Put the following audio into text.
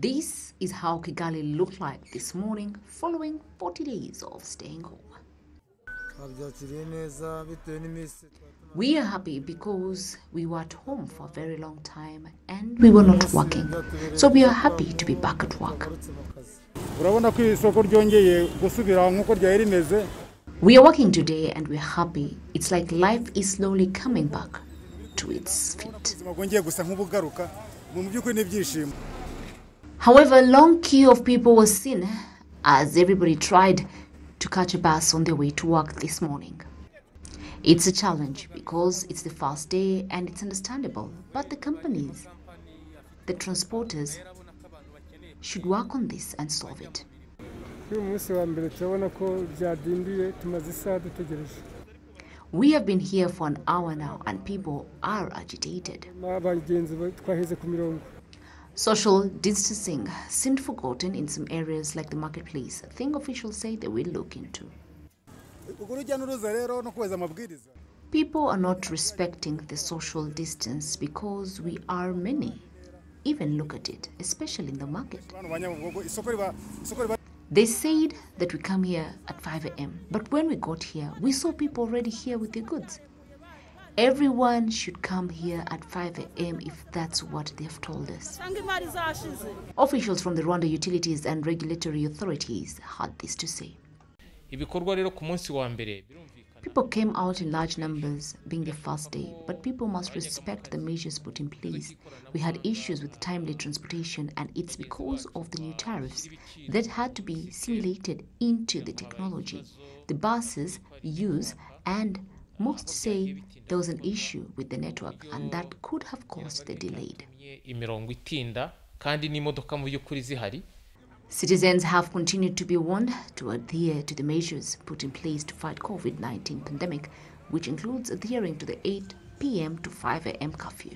This is how Kigali looked like this morning following 40 days of staying home. We are happy because we were at home for a very long time and we were not working. So we are happy to be back at work. We are working today and we're happy. It's like life is slowly coming back to its feet. However, a long queue of people was seen as everybody tried to catch a bus on their way to work this morning. It's a challenge because it's the first day and it's understandable, but the companies, the transporters, should work on this and solve it. We have been here for an hour now and people are agitated. Social distancing seemed forgotten in some areas like the marketplace, a thing officials say they will look into. People are not respecting the social distance because we are many. Even look at it, especially in the market. They said that we come here at 5 a.m. But when we got here, we saw people already here with their goods. Everyone should come here at 5 a.m. if that's what they've told us. Officials from the Rwanda Utilities and Regulatory Authorities had this to say. People came out in large numbers, being the first day, but people must respect the measures put in place. We had issues with timely transportation, and it's because of the new tariffs that had to be simulated into the technology the buses use, and most say there was an issue with the network, and that could have caused the delay. Citizens have continued to be warned to adhere to the measures put in place to fight COVID-19 pandemic, which includes adhering to the 8 p.m. to 5 a.m. curfew.